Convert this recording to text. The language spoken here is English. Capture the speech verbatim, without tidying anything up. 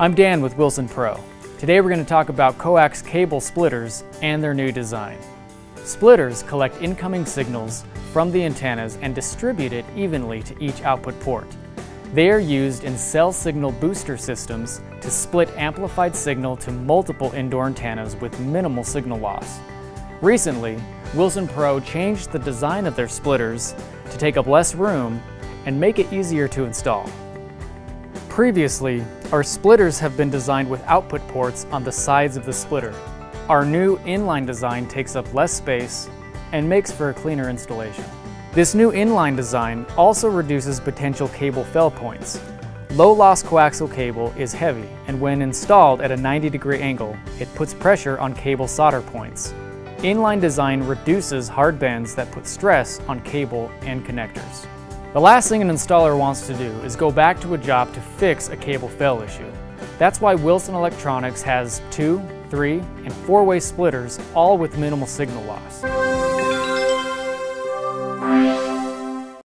I'm Dan with Wilson Pro. Today we're going to talk about coax cable splitters and their new design. Splitters collect incoming signals from the antennas and distribute it evenly to each output port. They are used in cell signal booster systems to split amplified signal to multiple indoor antennas with minimal signal loss. Recently, Wilson Pro changed the design of their splitters to take up less room and make it easier to install. Previously, our splitters have been designed with output ports on the sides of the splitter. Our new inline design takes up less space and makes for a cleaner installation. This new inline design also reduces potential cable fail points. Low-loss coaxial cable is heavy, and when installed at a ninety degree angle, it puts pressure on cable solder points. Inline design reduces hard bends that put stress on cable and connectors. The last thing an installer wants to do is go back to a job to fix a cable fail issue. That's why Wilson Electronics has two, three, and four-way splitters, all with minimal signal loss.